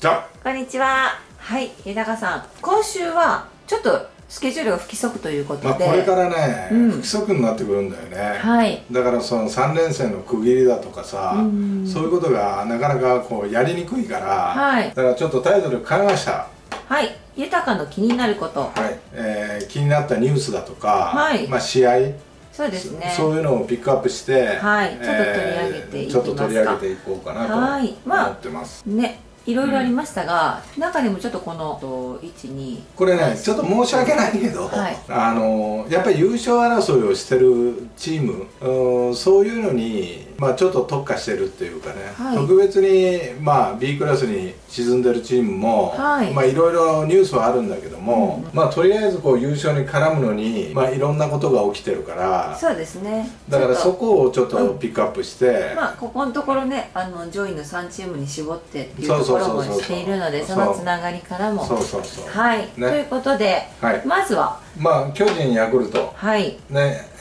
じゃこんにちは。はい、DeNAさん、今週はちょっとスケジュールが不規則ということで、これからね、不規則になってくるんだよね。はい、だからその3連戦の区切りだとかさ、そういうことがなかなかこうやりにくいから、はい、だからちょっとタイトル変えました。はい、DeNAの気になること。はい、気になったニュースだとか、はい、まあ試合。そうですね。そういうのをピックアップして、はい、ちょっと取り上げていこうかなと思ってます。ね。いろいろありましたが、中でもちょっとこの12これね、ちょっと申し訳ないけど、やっぱり優勝争いをしてるチーム、そういうのにちょっと特化してるっていうかね、特別にB クラスに沈んでるチームもいろいろニュースはあるんだけども、とりあえず優勝に絡むのにいろんなことが起きてるから、そうですね、だからそこをちょっとピックアップして、ここのところね、上位の3チームに絞ってっていうところもしているので、そのつながりからも。はい、ということで、まずは巨人、ヤクルト、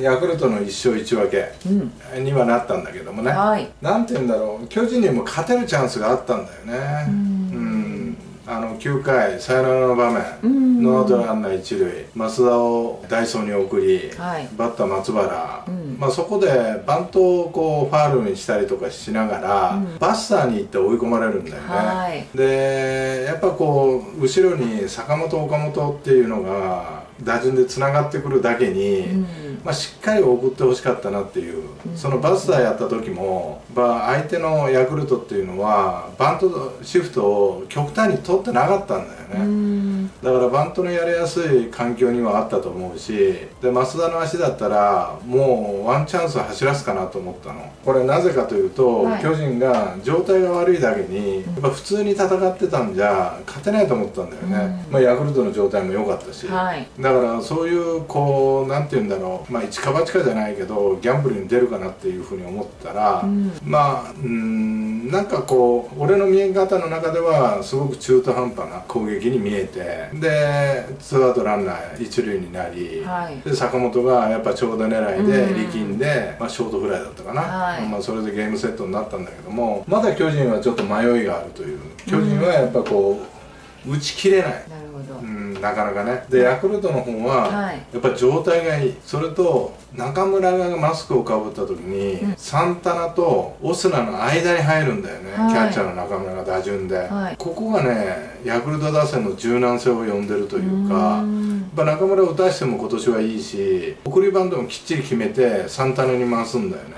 ヤクルトの1勝1分けにはなったんだけどもね、なんていうんだろう、巨人にも勝てるチャンスがあったんだよね。9回サヨナラの場面、ノーアウトランナー1塁、増田を代走に送り、バッター松原、そこでバントをファウルにしたりとかしながら、バスターに行って追い込まれるんだよね。でやっぱ後ろに坂本、岡本っていうのが打順でつながってくるだけに、しっかり送ってほしかったなっていう、そのバスターやった時も相手のヤクルトっていうのはバントシフトを極端に取ってなかったんだよね。だからバントのやりやすい環境にはあったと思うし、で増田の足だったらもうワンチャンス走らすかなと思ったの。これなぜかというと、巨人が状態が悪いだけに、やっぱ普通に戦ってたんじゃ勝てないと思ったんだよね。ヤクルトの状態も良かったし、だからそういうなんていうんだろう、一か八かじゃないけどギャンブルに出るかなっていうふうに思ったら、なんか俺の見え方の中ではすごく中途半端な攻撃に見えて、でツーアウトランナー一塁になり、で坂本がやっぱ長打狙いで力んで、ショートフライだったかな、それでゲームセットになったんだけども、まだ巨人はちょっと迷いがあるという、巨人はやっぱ打ち切れない。なかなかね。でヤクルトの方はやっぱ状態がいい、それと中村がマスクをかぶった時にサンタナとオスナの間に入るんだよね、キャッチャーの中村が打順で、ここがねヤクルト打線の柔軟性を呼んでるというか、中村を打たしても今年はいいし、送りバントもきっちり決めてサンタナに回すんだよね、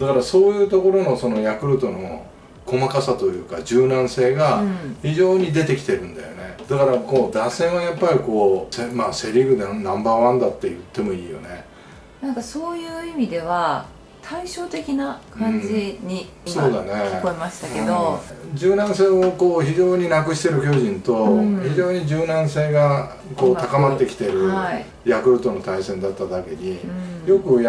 だからそういうところのそのヤクルトの細かさというか柔軟性が非常に出てきてるんだよね、だから打線はやっぱりセ・リーグでナンバーワンだって言ってもいいよね。なんかそういう意味では対照的な感じに今聞こえましたけど、柔軟性を非常になくしてる巨人と、非常に柔軟性が高まってきてるヤクルトの対戦だっただけに、よく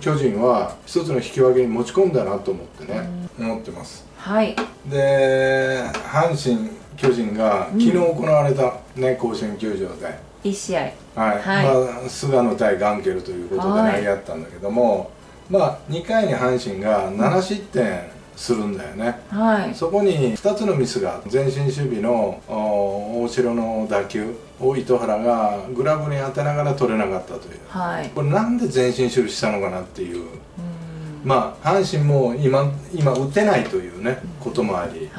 巨人は一つの引き分けに持ち込んだなと思ってね、思ってます。で阪神、巨人が昨日行われたね、甲子園球場で1試合、菅野対ガンケルということで投げ合ったんだけども、2回に阪神が7失点するんだよね、そこに2つのミスが、前進守備の大城の打球を糸原がグラブに当てながら取れなかったという、これなんで前進守備したのかなっていう。阪神も今打てないというね、こともあり、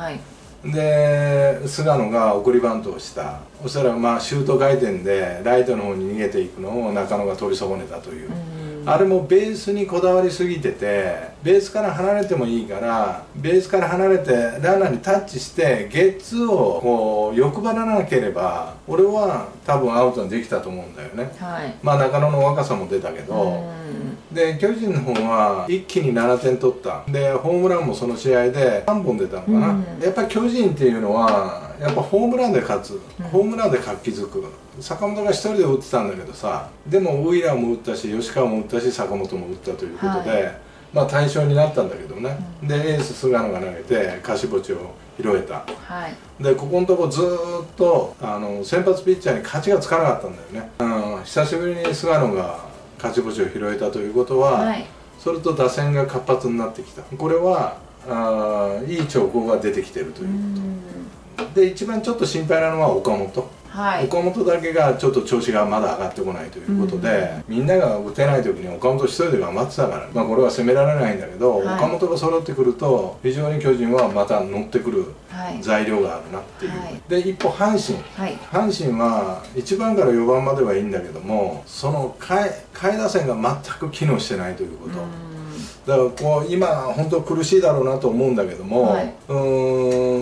で菅野が送りバントをした、そしたらシュート回転でライトの方に逃げていくのを中野が取り損ねたという、あれもベースにこだわりすぎてて、ベースから離れてもいいから、ベースから離れてランナーにタッチしてゲッツーを欲張らなければ俺は多分アウトにできたと思うんだよね、中野の若さも出たけど、で巨人の方は一気に7点取った、でホームランもその試合で3本出たのかな、やっぱり巨人っていうのはやっぱホームランで勝つ、ホームランで活気づく、坂本が1人で打ってたんだけどさ、でもウイラーも打ったし吉川も打ったし坂本も打ったということで、対象になったんだけどね、でエース菅野が投げて勝ち星を拾えた、でここのとこずっと先発ピッチャーに勝ちがつかなかったんだよね、久しぶりに菅野が勝ち星を拾えたということは、それと打線が活発になってきた、これはいい兆候が出てきてるということで一番ちょっと心配なのは岡本、はい、岡本だけがちょっと調子がまだ上がってこないということで、うん、みんなが打てない時に岡本一人で頑張ってたから、まあ、これは責められないんだけど、はい、岡本が揃ってくると非常に巨人はまた乗ってくる材料があるなっていう、はい、で一方阪神、はい、阪神は1番から4番まではいいんだけども、その下位打線が全く機能してないということ。だからこう今、本当苦しいだろうなと思うんだけども、はい、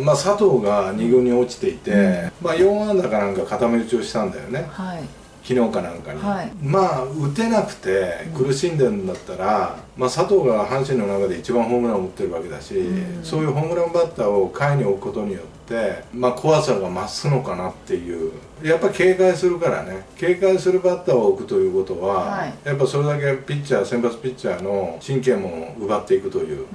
まあ、佐藤が2軍に落ちていて、うん、まあ、4安打かなんか固め打ちをしたんだよね、はい、昨日かなんかに、はい、まあ、打てなくて苦しんでるんだったら、うん、まあ、佐藤が阪神の中で一番ホームランを打ってるわけだし、うん、そういうホームランバッターを下位に置くことによって、まあ、怖さが増すのかなっていう。やっぱ警戒するからね、警戒するバッターを置くということは、はい、やっぱそれだけピッチャー、先発ピッチャーの神経も奪っていくという、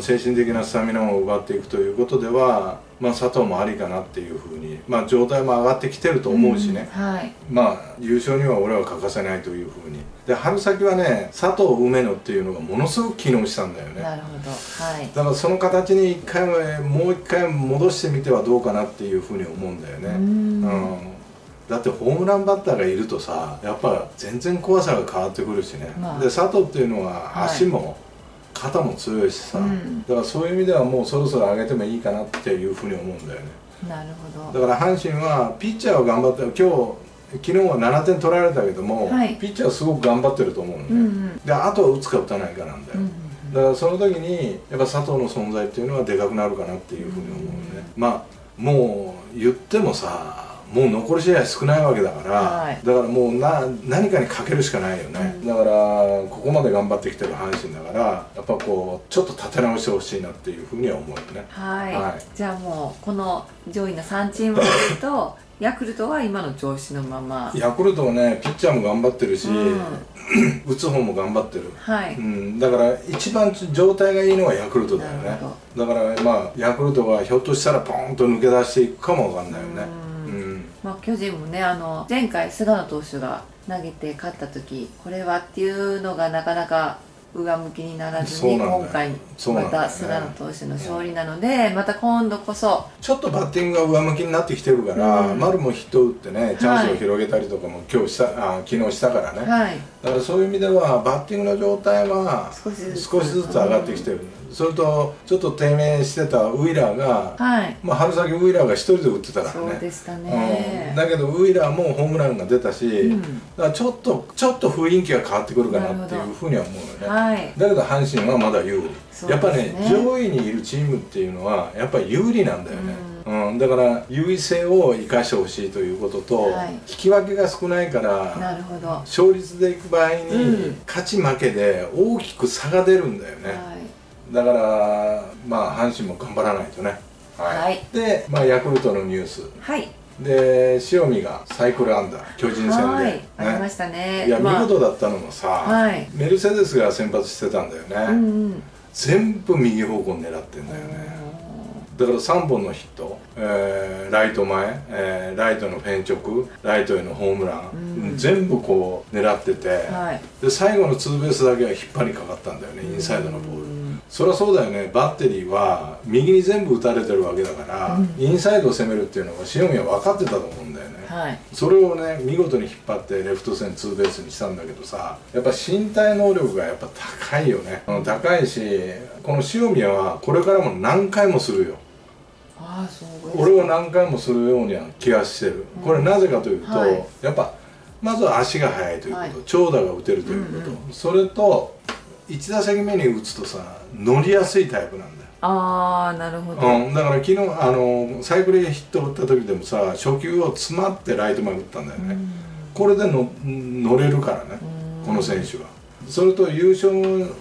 精神的なスタミナも奪っていくということでは、まあ、佐藤もありかなっていうふうに、まあ、状態も上がってきてると思うしね、うん、はい、まあ、優勝には俺は欠かせないというふうに。で春先はね、佐藤梅野っていうのがものすごく機能したんだよね。なるほど、はい、だからその形に1回もう1回戻してみてはどうかなっていうふうに思うんだよね。だってホームランバッターがいるとさ、やっぱ全然怖さが変わってくるしね、まあ、で佐藤っていうのは足も、はい、肩も強いしさ、うん、だからそういう意味ではもうそろそろ上げてもいいかなっていうふうに思うんだよね。なるほど。だから阪神はピッチャーを頑張って昨日は7点取られたけども、はい、ピッチャーはすごく頑張ってると思うのね、であとは打つか打たないかなんだよ、だからその時にやっぱ佐藤の存在っていうのはでかくなるかなっていうふうに思うね、まあもう言ってもさ、もう残り試合少ないわけだから、はい、だからもう何かにかけるしかないよね、だからここまで頑張ってきてる阪神だから、やっぱこうちょっと立て直してほしいなっていうふうには思うよね。はい、はい、じゃあもうこの上位の3チームを見るとヤクルトは今の調子のまま、ヤクルトはね、ピッチャーも頑張ってるし、打つ方も頑張ってる、はい、だから一番状態がいいのはヤクルトだよね。だからまあヤクルトはひょっとしたらポーンと抜け出していくかもわかんないよね。まあ巨人もね、前回菅野投手が投げて勝った時、これはっていうのがなかなか上向きにならずに、今回また菅野投手の勝利なので、また今度こそちょっとバッティングが上向きになってきてるから、丸もヒット打ってね、チャンスを広げたりとかも今日昨日したからね、だからそういう意味ではバッティングの状態は少しずつ上がってきてる。それとちょっと低迷してたウィラーが、まあ春先ウィラーが一人で打ってたからね、そうでしたね、だけどウィラーもホームランが出たし、だからちょっと雰囲気が変わってくるかなっていうふうには思うよね。だけど阪神はまだ有利、やっぱね、上位にいるチームっていうのはやっぱり有利なんだよね、だから優位性を生かしてほしいということと、引き分けが少ないから、勝率でいく場合に勝ち負けで大きく差が出るんだよね。だからまあ阪神も頑張らないとね。で、まあ、ヤクルトのニュース、で塩見がサイクル安打、巨人戦でありましたね。いや、見事だったのもさ、メルセデスが先発してたんだよね、全部右方向狙ってんだよね。だから3本のヒット、ライト前、ライトのフェンチョク、ライトへのホームラン、全部こう狙ってて、で最後のツーベースだけは引っ張りかかったんだよね、インサイドのボール。そりゃそうだよね、バッテリーは右に全部打たれてるわけだから、インサイドを攻めるっていうのは塩見は分かってたと思うんだよね、それをね見事に引っ張ってレフト線ツーベースにしたんだけどさ、やっぱ身体能力がやっぱ高いよね、高いし、この塩見はこれからも何回もするよ。あ、そうですね。俺は何回もするようには気がしてる、これなぜかというと、やっぱまずは足が速いということ、長打が打てるということ、それと1打席目に打つとさ、乗りやすいタイプなんだよ。ああ、なるほど、だから昨日サイクルヒット打った時でもさ、初球を詰まってライト前打ったんだよね、これで乗れるからね、この選手は。それと優勝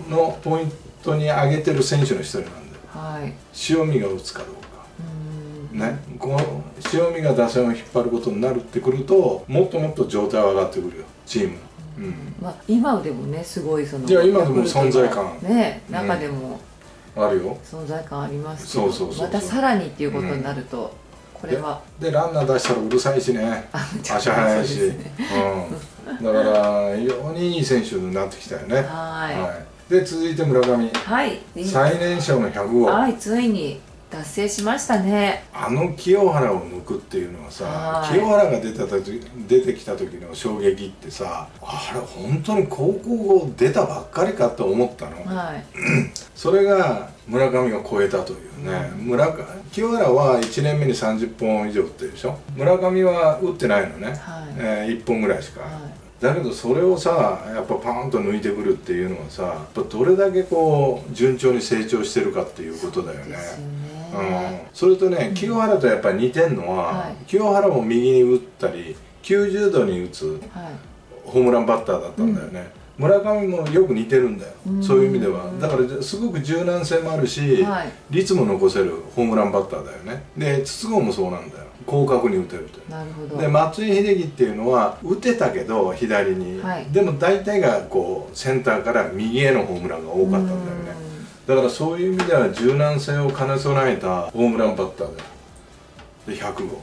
のポイントに上げてる選手の一人なんだよ、塩見が打つかどうかね、この塩見が打線を引っ張ることになるってくると、もっともっと状態は上がってくるよ、チーム。まあ今でもね、すごいその、いや今でも存在感ね、中でもあるよ、存在感ありますけど、またさらにっていうことになると、これはでランナー出したらうるさいしね、足速いし、だから非常にいい選手になってきたよね。はい。で続いて村上、最年少の100号、ついに達成しましたね。あの清原を抜くっていうのはさ、はい、清原が出てきた時の衝撃ってさ、あれ本当に高校出たばっかりかと思ったの、はい、それが村上を超えたというね、うん、清原は1年目に30本以上打ってるでしょ。村上は打ってないのね、はい、1本ぐらいしか、はい、だけどそれをさ、やっぱパーンと抜いてくるっていうのはさ、やっぱどれだけこう順調に成長してるかっていうことだよね。それとね、清原とやっぱり似てんのは、はい、清原も右に打ったり90度に打つホームランバッターだったんだよね、はい、村上もよく似てるんだよ、そういう意味では。だからすごく柔軟性もあるし、はい、率も残せるホームランバッターだよね。で筒香もそうなんだよ、広角に打てるという。なるほど。で松井秀喜っていうのは打てたけど左に、はい、でも大体がこうセンターから右へのホームランが多かったんだよね。だからそういう意味では柔軟性を兼ね備えたホームランバッターだよ。で100号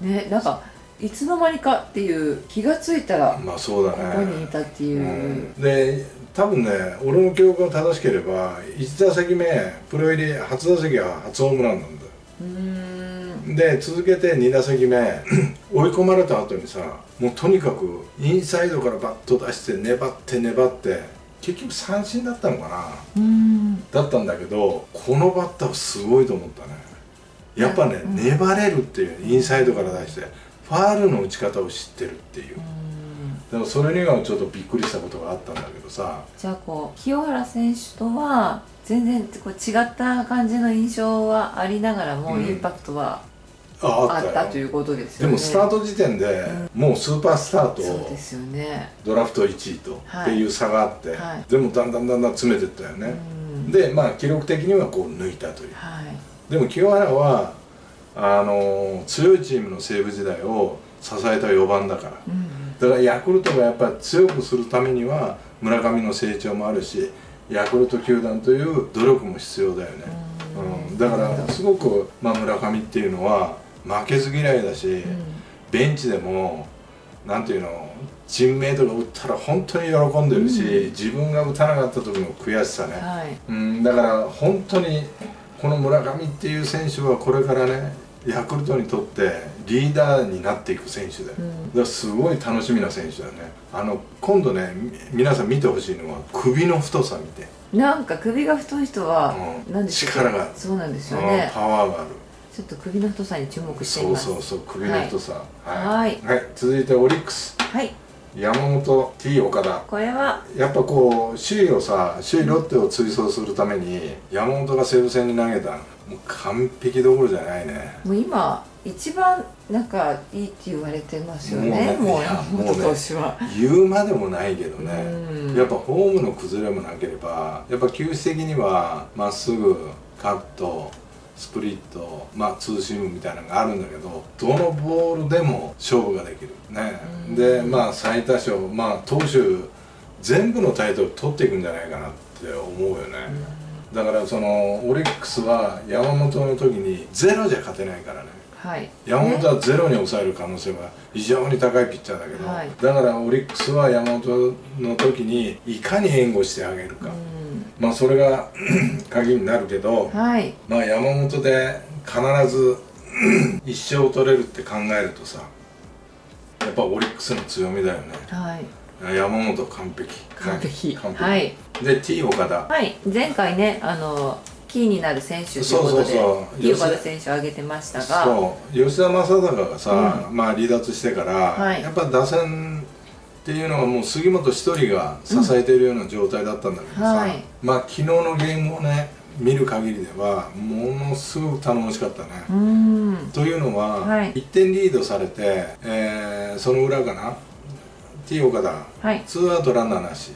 ね、なんかいつの間にかっていう、気がついたらここにいたっていう。うん、で多分ね、俺の記憶が正しければ1打席目プロ入り初打席は初ホームランなんだよ。で続けて2打席目追い込まれた後にさ、もうとにかくインサイドからバット出して粘って粘って結局三振だったのかな、だったんだけど、このバッターはすごいと思ったね。やっぱね、粘れるっていう、インサイドから出してファールの打ち方を知ってるっていう。でもそれにはちょっとびっくりしたことがあったんだけどさ。じゃあこう清原選手とは全然こう違った感じの印象はありながらも、インパクトはあったということですよね。でもスタート時点でもうスーパースターとドラフト1位とっていう差があって、でもだんだんだんだん詰めてったよね。でまあ記録的にはこう抜いたという。でも清原は強いチームの西武時代を支えた4番だから、だからヤクルトがやっぱり強くするためには村上の成長もあるし、ヤクルト球団という努力も必要だよね、だからすごく、まあ、村上っていうのは負けず嫌いだし、ベンチでもなんていうの、チームメイトが打ったら本当に喜んでるし、自分が打たなかった時の悔しさね、はい、だから本当にこの村上っていう選手はこれからね、ヤクルトにとってリーダーになっていく選手で、だからすごい楽しみな選手だね。今度ね、皆さん見てほしいのは首の太さ見て。なんか首が太い人は、なんでしょう、力がある。そうなんですよね、パワーがある。ちょっと首の太さに注目しています。そうそうそう、首の太さ。はい。続いてオリックス。はい。山本 T 岡田、これはやっぱこう首位をさ、首位ロッテを追走するために山本が西武戦に投げた、もう完璧どころじゃないね。もう今一番なんかいいって言われてますよね、もう山本投手は。言うまでもないけどね、やっぱフォームの崩れもなければ、やっぱ球種的にはまっすぐ、カット、スプリット、まあツーシームみたいなのがあるんだけど、どのボールでも勝負ができるね。でまあ最多勝、まあ投手全部のタイトル取っていくんじゃないかなって思うよね。だからそのオリックスは山本の時にゼロじゃ勝てないからね、はい、山本はゼロに抑える可能性は非常に高いピッチャーだけど、はい、だからオリックスは山本の時にいかに援護してあげるか、まあそれが鍵になるけど、はい、まあ山本で必ず一勝取れるって考えるとさ、やっぱオリックスの強みだよね、はい、山本完璧完璧、はい、で T 岡田、はい、前回ねキーになる選手ということでT岡田選手を挙げてましたが、そう吉田正尚がさ、まあ離脱してから、はい、やっぱ打線っていうのはもう杉本一人が支えているような状態だったんだけどさ、まあ昨日のゲームをね見る限りではものすごく頼もしかったね。というのは、はい、1点リードされて、その裏かな、 T 岡田、はい、ツーアウトランナーなし、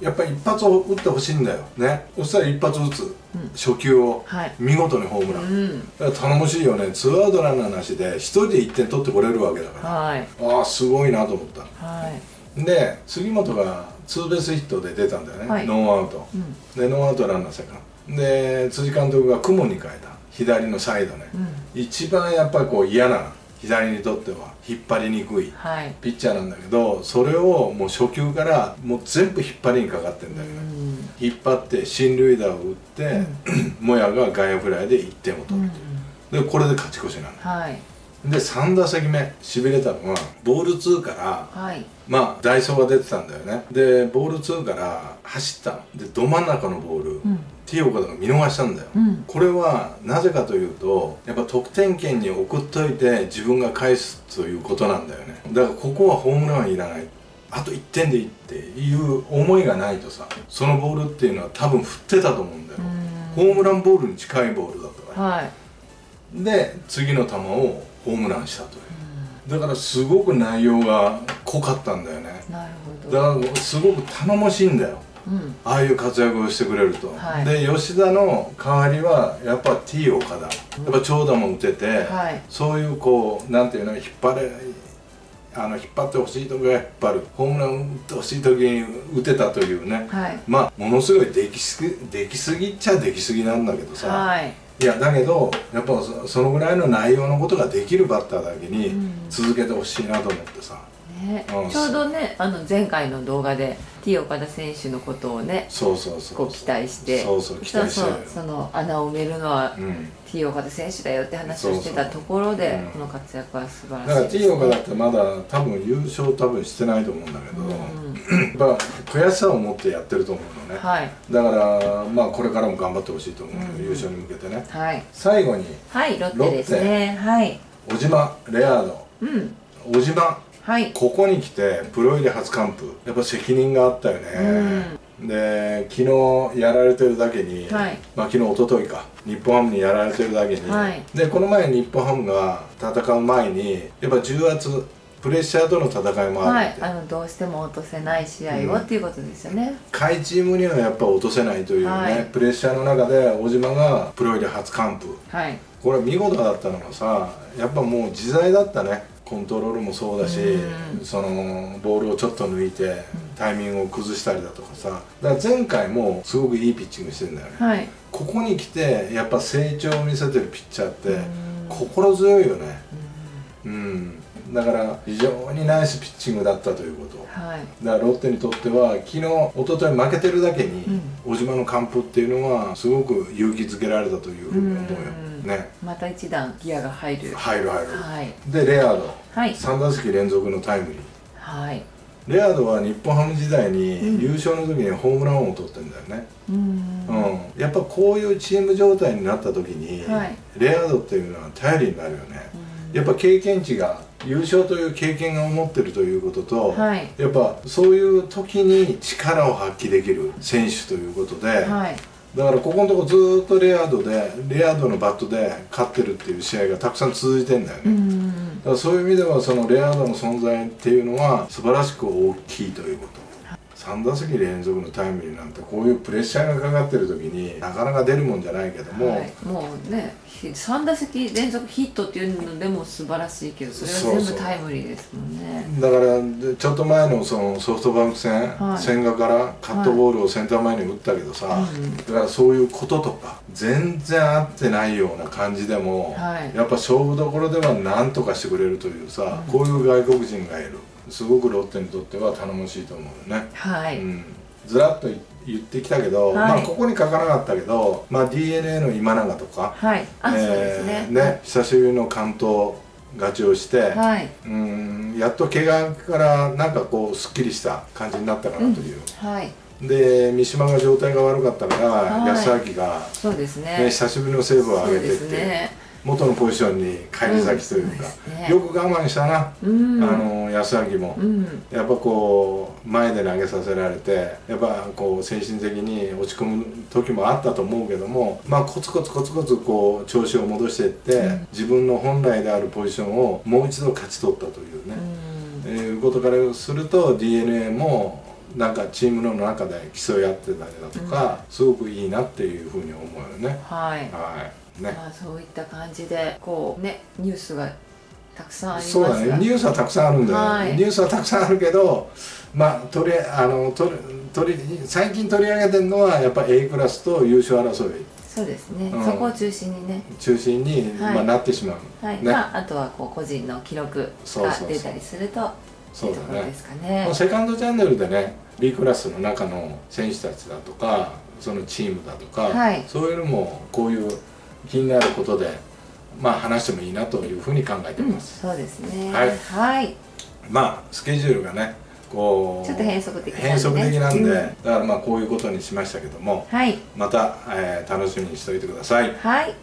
やっぱり一発を打ってほしいんだよね。そしたら一発打つ、初球を、はい、見事にホームラン、だから頼もしいよね。ツーアウトランナーなしで一人で1点取ってこれるわけだから、はい、ああすごいなと思った。はい、で杉本がツーベースヒットで出たんだよね、はい、ノーアウト、でノーアウトランナーセカンドで、辻監督が雲に変えた左のサイドね、一番やっぱりこう嫌な左にとっては引っ張りにくいピッチャーなんだけど、それをもう初球からもう全部引っ張りにかかってるんだけど、引っ張って進塁打を打ってモヤが外野フライで1点を取るという、でこれで勝ち越しなの。で3打席目しびれたのはボール2から、はい、まあ代走が出てたんだよね。でボール2から走ったでど真ん中のボール、ティー岡田が見逃したんだよ、これはなぜかというとやっぱ得点圏に送っといて自分が返すということなんだよね。だからここはホームランはいらない、あと1点でいいっていう思いがないとさ、そのボールっていうのは多分振ってたと思うんだよ、ホームランボールに近いボールだったから、はい、で次の球をホームランしたという、だからすごく内容が濃かったんだよね。なるほど。だからすごく頼もしいんだよ、ああいう活躍をしてくれると、はい、で吉田の代わりはやっぱ T 岡田、やっぱ長打も打てて、はい、そういうこうなんていうの、引っ張ってほしい時は引っ張る、ホームラン打ってほしい時に打てたというね、はい、まあものすごいできすぎなんだけどさ、はい、いやだけどやっぱそのぐらいの内容のことができるバッターだけに続けてほしいなと思ってさ、ちょうどね前回の動画で T 岡田選手のことをね期待して、その穴を埋めるのは T 岡田選手だよって話をしてたところで、この活躍は素晴らしい。だから T 岡田ってまだ多分優勝してないと思うんだけど、まあ悔しさを持ってやってると思うのね、はい、だからまあこれからも頑張ってほしいと思うので、優勝に向けてね、はい、最後にロッテですね、はい、小島レアード、小島、はい、ここに来てプロ入り初完封、やっぱ責任があったよね、で昨日やられてるだけに、はい、まあ昨日一昨日か日本ハムにやられてるだけに、はい、でこの前日本ハムが戦う前にやっぱ重圧プレッシャーとの戦いもあるって、はい、どうしても落とせない試合をっていうことですよね。下位チームにはやっぱ落とせないというね、はい、プレッシャーの中で小島がプロ入り初完封、はい、これ見事だったのがさ、やっぱもう自在だったね。コントロールもそうだし、そのボールをちょっと抜いてタイミングを崩したりだとかさ、だから前回もすごくいいピッチングしてるんだよね、はい、ここに来てやっぱ成長を見せてるピッチャーって心強いよね、だから非常にナイスピッチングだったということ、はい、だからロッテにとっては昨日一昨日負けてるだけに、小島の完封っていうのはすごく勇気づけられたというふうに思うよね。また一段ギアが入る、はい、でレアード、はい、3打席連続のタイムリー、はい、レアードは日本ハム時代に優勝の時にホームランを取ってんだよね、やっぱこういうチーム状態になった時に、はい、レアードっていうのは頼りになるよね、やっぱ経験値が優勝という経験を持ってるということと、はい、やっぱそういう時に力を発揮できる選手ということで、はい、だからここのとこずーっとレアードのバットで勝ってるっていう試合がたくさん続いてんだよね。だからそういう意味ではそのレアードの存在っていうのは素晴らしく大きいということ。3打席連続のタイムリーなんてこういうプレッシャーがかかってる時になかなか出るもんじゃないけども、はい、もうね3打席連続ヒットっていうのでも素晴らしいけど、それは全部タイムリーですもんね。だからちょっと前のそのソフトバンク戦、千賀からカットボールをセンター前に打ったけどさ、だからそういうこととか全然合ってないような感じでも、はい、やっぱ勝負どころではなんとかしてくれるというさ、こういう外国人がいる。すごくロッテにとっては頼もしいと思うよね。はい、ずらっと言ってきたけど、はい、まあここに書かなかったけど、まあ、DeNA の今永とか、はい、ね、久しぶりの完投勝ちをして、はい、やっと怪我からなんかこうすっきりした感じになったかなという、はい、で三島が状態が悪かったから、はい、安明が、そうですね、久しぶりのセーブを上げてって。元のポジションに返り咲きというか、よく我慢したな、安明も、やっぱこう前で投げさせられてやっぱこう精神的に落ち込む時もあったと思うけども、まあコツコツコツコツこう調子を戻していって、自分の本来であるポジションをもう一度勝ち取ったというね、いうことからすると DeNA もなんかチームの中で競い合ってたりだとか、すごくいいなっていうふうに思うよね。はい、はいね、まあそういった感じでこうねニュースがたくさんありますが、そうだね、ニュースはたくさんあるんだよ、はい、ニュースはたくさんあるけど、まあ最近取り上げてるのはやっぱ A クラスと優勝争い、そうですね、そこを中心にね、中心になってしまう。あとは個人の記録が出たりするというところですかね。セカンドチャンネルでね、B クラスの中の選手たちだとか、そのチームだとか、そういうのもこういう気になることで話してもいいなというふうに考えています。そうですね、はい。スケジュールがねこうちょっと変則的なんで、だからこういうことにしましたけども、また楽しみにしておいてください。はい。